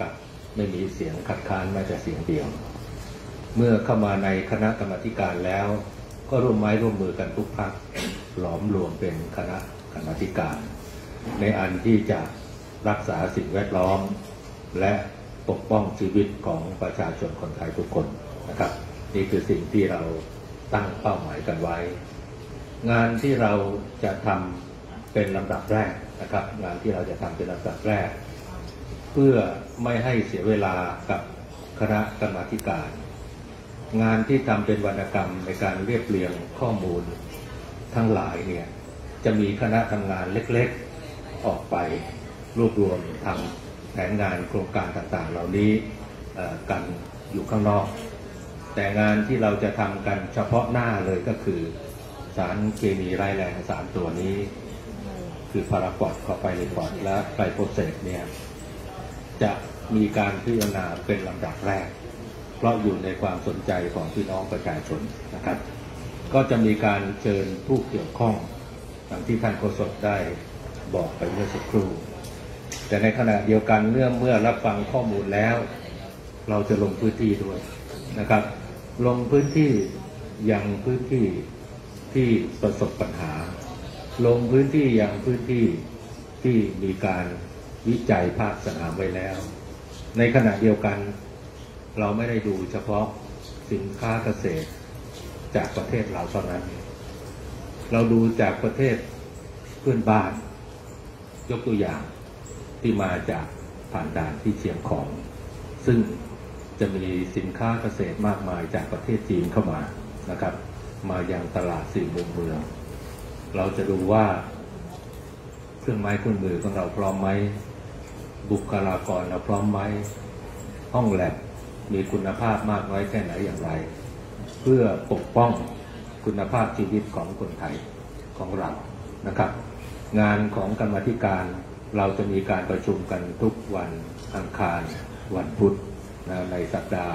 กับไม่มีเสียงคัดค้านแม้แต่เสียงเดียวเมื่อเข้ามาในคณะกรรมาธิการแล้วก็ร่วมไม้ร่วมมือกันทุกพรรคหลอมรวมเป็นคณะกรรมาธิการในอันที่จะรักษาสิ่งแวดล้อมและปกป้องชีวิตของประชาชนคนไทยทุกคนนะครับนี่คือสิ่งที่เราตั้งเป้าหมายกันไว้งานที่เราจะทำเป็นลำดับแรกนะครับงานที่เราจะทำเป็นลำดับแรกเพื่อไม่ให้เสียเวลากับคณะกรรมาธิการงานที่ทำเป็นวรรณกรรมในการเรียบเรียงข้อมูลทั้งหลายเนี่ยจะมีคณะทำงานเล็กๆออกไปรวบรวมทำแผนงานโครงการต่างๆเหล่านี้กันอยู่ข้างนอกแต่งานที่เราจะทำกันเฉพาะหน้าเลยก็คือสารเคมีร้ายแรง3ตัวนี้คือพารากอนคอไพริฟอสและไกลโฟเสตเนี่ยจะมีการพิจารณาเป็นลำดับแรกเพราะอยู่ในความสนใจของพี่น้องประชาชนนะครับก็จะมีการเชิญผู้เกี่ยวข้องดังที่ท่านโฆษกได้บอกไปเมื่อสักครู่แต่ในขณะเดียวกันเมื่อรับฟังข้อมูลแล้วเราจะลงพื้นที่ด้วยนะครับลงพื้นที่อย่างพื้นที่ที่ประสบปัญหาลงพื้นที่อย่างพื้นที่ที่มีการวิจัยภาคสนามไว้แล้วในขณะเดียวกันเราไม่ได้ดูเฉพาะสินค้าเกษตรจากประเทศเราเท่านั้นเราดูจากประเทศเพื่อนบ้านยกตัวอย่างที่มาจากผ่านด่านที่เชียงของซึ่งจะมีสินค้าเกษตรมากมายจากประเทศจีนเข้ามานะครับมายังตลาดสี่มุมเมืองเราจะดูว่าเครื่องไม้เครื่องมือของเราพร้อมไหมบุคลากรเราพร้อมไหมห้องแลบมีคุณภาพมากน้อยแค่ไหนอย่างไรเพื่อปกป้องคุณภาพชีวิตของคนไทยของเรานะครับงานของกรรมาธิการเราจะมีการประชุมกันทุกวันอังคารวันพุธในสัปดาห์